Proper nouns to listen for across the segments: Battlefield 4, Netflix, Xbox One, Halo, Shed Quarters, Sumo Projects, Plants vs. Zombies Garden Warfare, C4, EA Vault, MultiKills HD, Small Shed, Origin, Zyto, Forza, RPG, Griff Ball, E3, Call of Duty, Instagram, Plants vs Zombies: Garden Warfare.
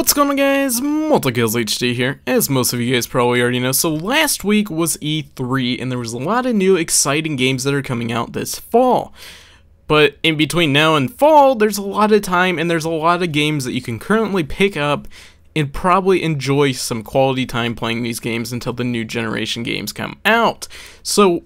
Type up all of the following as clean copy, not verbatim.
What's going on, guys? MultiKills HD here. As most of you guys probably already know, so last week was E3 and there was a lot of new exciting games that are coming out this fall. But in between now and fall, there's a lot of time and there's a lot of games that you can currently pick up and probably enjoy some quality time playing these games until the new generation games come out. So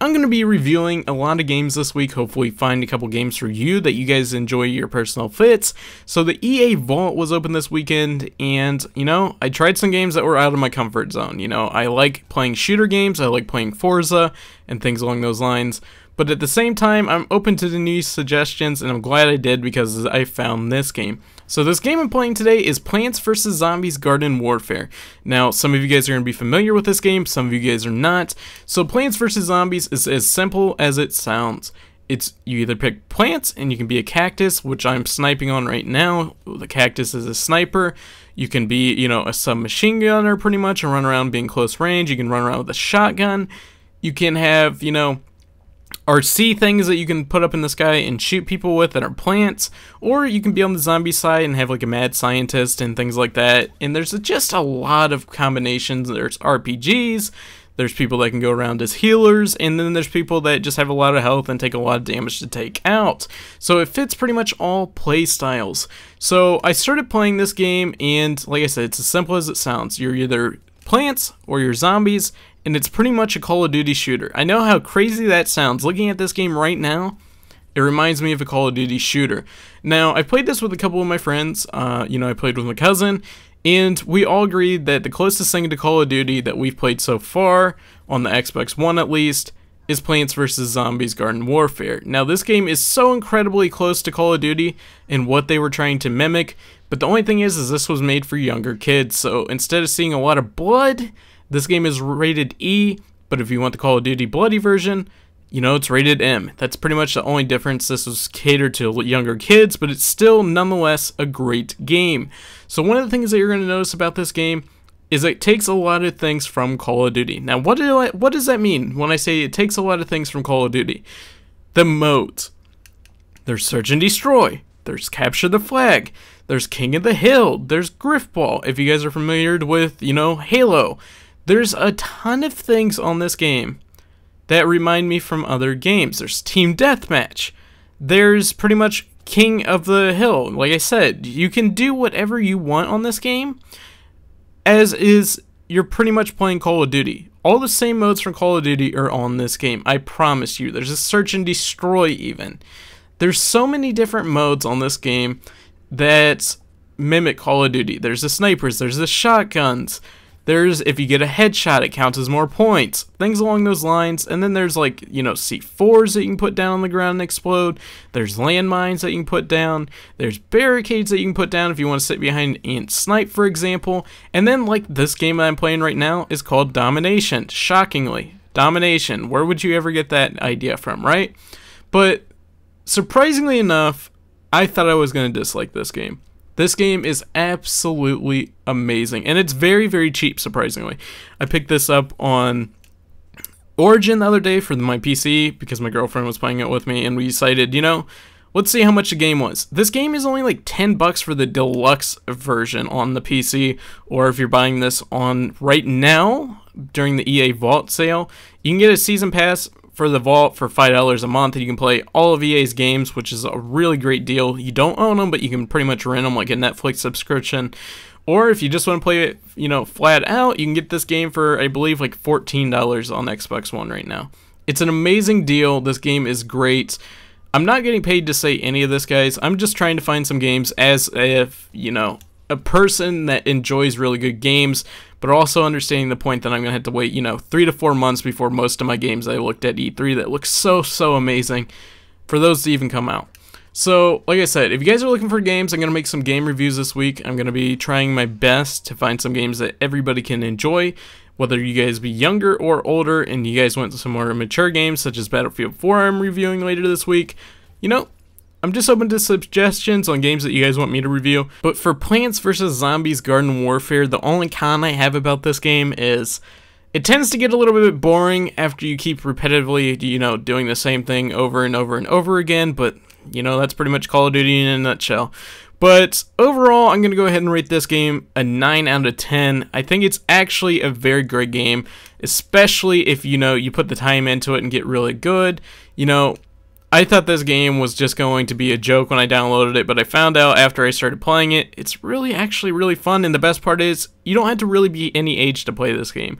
I'm going to be reviewing a lot of games this week, hopefully find a couple games for you that you guys enjoy your personal fits. So the EA Vault was open this weekend, and, you know, I tried some games that were out of my comfort zone. You know, I like playing shooter games, I like playing Forza, and things along those lines. But at the same time, I'm open to the new suggestions, and I'm glad I did because I found this game. So this game I'm playing today is Plants vs. Zombies Garden Warfare. Now, some of you guys are going to be familiar with this game, some of you guys are not. So Plants vs. Zombies is as simple as it sounds. It's you either pick plants and you can be a cactus, which I'm sniping on right now. The cactus is a sniper. You can be, you know, a submachine gunner pretty much and run around being close range. You can run around with a shotgun. You can have, you know, RC things that you can put up in the sky and shoot people with that are plants, or you can be on the zombie side and have like a mad scientist and things like that. And there's just a lot of combinations. There's RPGs, there's people that can go around as healers, and then there's people that just have a lot of health and take a lot of damage to take out. So it fits pretty much all play styles. So I started playing this game, and like I said, it's as simple as it sounds. You're either plants or you're zombies, and it's pretty much a Call of Duty shooter. I know how crazy that sounds. Looking at this game right now, it reminds me of a Call of Duty shooter. Now, I played this with a couple of my friends. You know, I played with my cousin, and we all agreed that the closest thing to Call of Duty that we've played so far, on the Xbox One at least, is Plants vs. Zombies Garden Warfare. Now, this game is so incredibly close to Call of Duty and what they were trying to mimic, but the only thing is this was made for younger kids, so instead of seeing a lot of blood, this game is rated E, but if you want the Call of Duty bloody version, you know, it's rated M. That's pretty much the only difference. This was catered to younger kids, but it's still nonetheless a great game. So one of the things that you're going to notice about this game is it takes a lot of things from Call of Duty. Now, what does that mean when I say it takes a lot of things from Call of Duty? The modes. There's Search and Destroy. There's Capture the Flag. There's King of the Hill. There's Griff Ball, if you guys are familiar with, you know, Halo. There's a ton of things on this game that remind me from other games. There's Team Deathmatch. There's pretty much King of the Hill. Like I said, you can do whatever you want on this game, as is you're pretty much playing Call of Duty. All the same modes from Call of Duty are on this game, I promise you. There's a Search and Destroy even. There's so many different modes on this game that mimic Call of Duty. There's the snipers, there's the shotguns. There's, if you get a headshot, it counts as more points. Things along those lines. And then there's, like, you know, C4s that you can put down on the ground and explode. There's landmines that you can put down. There's barricades that you can put down if you want to sit behind and snipe, for example. And then, like, this game that I'm playing right now is called Domination. Shockingly. Domination. Where would you ever get that idea from, right? But, surprisingly enough, I thought I was going to dislike this game. This game is absolutely amazing, and it's very, very cheap, surprisingly. I picked this up on Origin the other day for my PC because my girlfriend was playing it with me, and we decided, you know, let's see how much the game was. This game is only like $10 for the deluxe version on the PC, or if you're buying this on right now during the EA Vault sale, you can get a season pass for the Vault for $5 a month, and you can play all of EA's games, which is a really great deal. You don't own them, but you can pretty much rent them like a Netflix subscription. Or if you just want to play it, you know, flat out, you can get this game for, I believe, like $14 on Xbox One right now. It's an amazing deal. This game is great. I'm not getting paid to say any of this, guys. I'm just trying to find some games as if, you know, a person that enjoys really good games, but also understanding the point that I'm gonna have to wait, you know, 3 to 4 months before most of my games I looked at E3 that look so amazing for those to even come out. So like I said, if you guys are looking for games, I'm gonna make some game reviews this week. I'm gonna be trying my best to find some games that everybody can enjoy, whether you guys be younger or older and you guys want some more mature games such as Battlefield 4 I'm reviewing later this week. You know, I'm just open to suggestions on games that you guys want me to review, but for Plants vs. Zombies Garden Warfare, the only con I have about this game is it tends to get a little bit boring after you keep repetitively, you know, doing the same thing over and over and over again, but, you know, that's pretty much Call of Duty in a nutshell. But overall, I'm going to go ahead and rate this game a 9 out of 10. I think it's actually a very great game, especially if, you know, you put the time into it and get really good. You know, I thought this game was just going to be a joke when I downloaded it, but I found out after I started playing it, it's really actually really fun, and the best part is, you don't have to really be any age to play this game.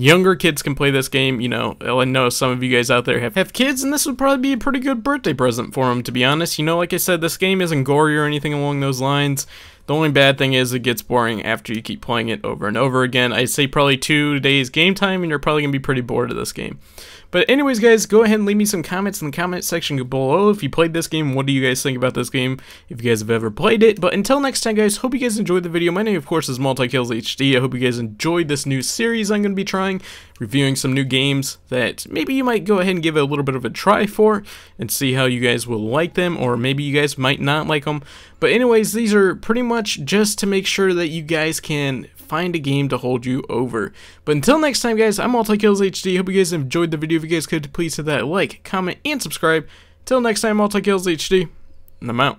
Younger kids can play this game, you know. I know some of you guys out there have kids, and this would probably be a pretty good birthday present for them, to be honest. You know, like I said, this game isn't gory or anything along those lines. The only bad thing is it gets boring after you keep playing it over and over again. I'd say probably 2 days game time, and you're probably going to be pretty bored of this game. But anyways, guys, go ahead and leave me some comments in the comment section below. If you played this game, what do you guys think about this game? If you guys have ever played it. But until next time, guys, hope you guys enjoyed the video. My name, of course, is MultiKills HD. I hope you guys enjoyed this new series I'm going to be trying, reviewing some new games that maybe you might go ahead and give a little bit of a try for and see how you guys will like them, or maybe you guys might not like them. But anyways, these are pretty much just to make sure that you guys can find a game to hold you over. But until next time, guys, I'm MultiKills HD. Hope you guys enjoyed the video. If you guys could, please hit that like, comment, and subscribe. Till next time, MultiKills HD, and I'm out.